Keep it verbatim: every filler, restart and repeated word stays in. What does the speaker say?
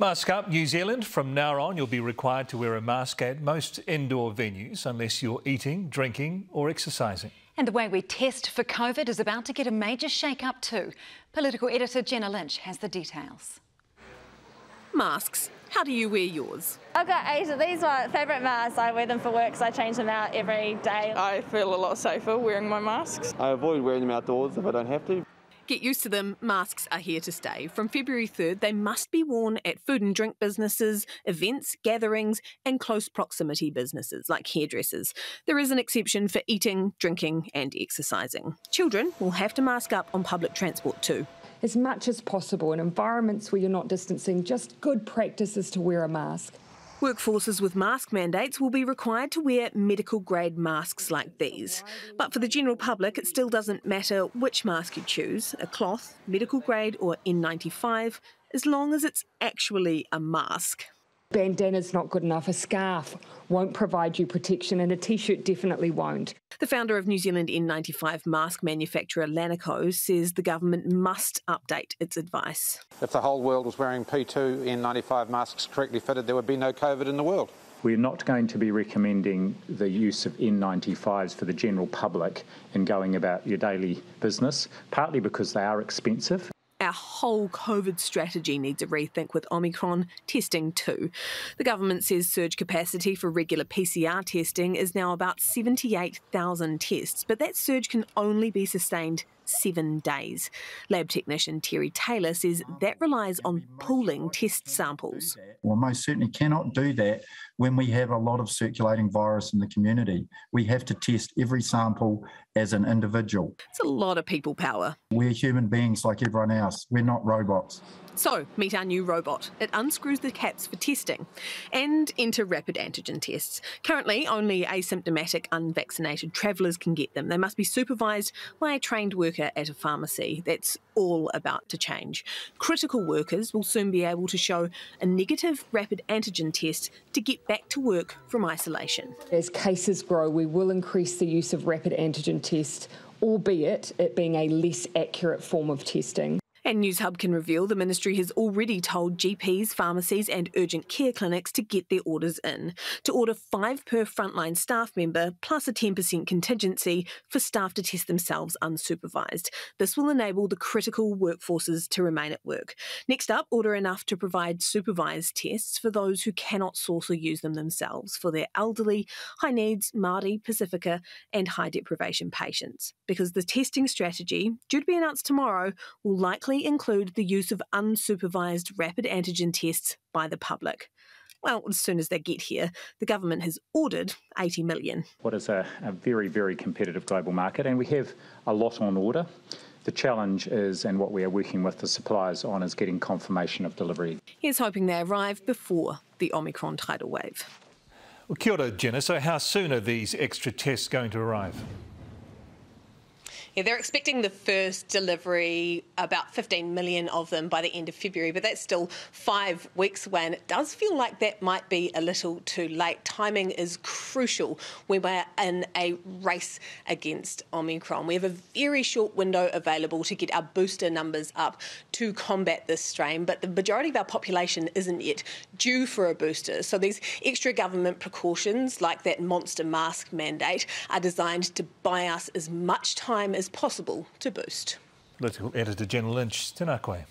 Mask up, New Zealand. From now on, you'll be required to wear a mask at most indoor venues unless you're eating, drinking or exercising. And the way we test for COVID is about to get a major shake-up too. Political editor Jenna Lynch has the details. Masks. How do you wear yours? I've got eight of these favourite masks. I wear them for work, so I change them out every day. I feel a lot safer wearing my masks. I avoid wearing them outdoors if I don't have to. Get used to them. Masks are here to stay. From February third, they must be worn at food and drink businesses, events, gatherings and close proximity businesses like hairdressers. There is an exception for eating, drinking and exercising. Children will have to mask up on public transport too. As much as possible in environments where you're not distancing, just good practices to wear a mask. Workforces with mask mandates will be required to wear medical-grade masks like these. But for the general public, it still doesn't matter which mask you choose, a cloth, medical-grade or N ninety-five, as long as it's actually a mask. Bandana's not good enough, a scarf won't provide you protection and a T-shirt definitely won't. The founder of New Zealand N ninety-five mask manufacturer Lanaco says the government must update its advice. If the whole world was wearing P two N ninety-five masks correctly fitted, there would be no COVID in the world. We're not going to be recommending the use of N ninety-fives for the general public in going about your daily business, partly because they are expensive. Our whole COVID strategy needs a rethink with Omicron, testing too. The government says surge capacity for regular P C R testing is now about seventy-eight thousand tests, but that surge can only be sustained seven days. Lab technician Terry Taylor says that relies on pooling test samples. Well, most certainly cannot do that when we have a lot of circulating virus in the community. We have to test every sample as an individual. It's a lot of people power. We're human beings like everyone else. We're not robots. So, meet our new robot. It unscrews the caps for testing and enter rapid antigen tests. Currently, only asymptomatic, unvaccinated travellers can get them. They must be supervised by a trained worker at a pharmacy. That's all about to change. Critical workers will soon be able to show a negative rapid antigen test to get back to work from isolation. As cases grow, we will increase the use of rapid antigen tests, albeit it being a less accurate form of testing. And News Hub can reveal the ministry has already told G Ps, pharmacies and urgent care clinics to get their orders in. To order five per frontline staff member plus a ten percent contingency for staff to test themselves unsupervised. This will enable the critical workforces to remain at work. Next up, order enough to provide supervised tests for those who cannot source or use them themselves for their elderly, high needs, Māori, Pacifica and high deprivation patients. Because the testing strategy, due to be announced tomorrow, will likely include the use of unsupervised rapid antigen tests by the public. Well, as soon as they get here, the government has ordered eighty million. What is a, a very, very competitive global market, and we have a lot on order. The challenge is, and what we are working with the suppliers on, is getting confirmation of delivery. Here's hoping they arrive before the Omicron tidal wave. Well, kia ora, Jenna. So how soon are these extra tests going to arrive? Yeah, they're expecting the first delivery, about fifteen million of them, by the end of February, but that's still five weeks away, and it does feel like that might be a little too late. Timing is crucial when we're in a race against Omicron. We have a very short window available to get our booster numbers up to combat this strain, but the majority of our population isn't yet due for a booster, so these extra government precautions, like that monster mask mandate, are designed to buy us as much time as possible to boost. Political editor Jenna Lynch, tēnā koe.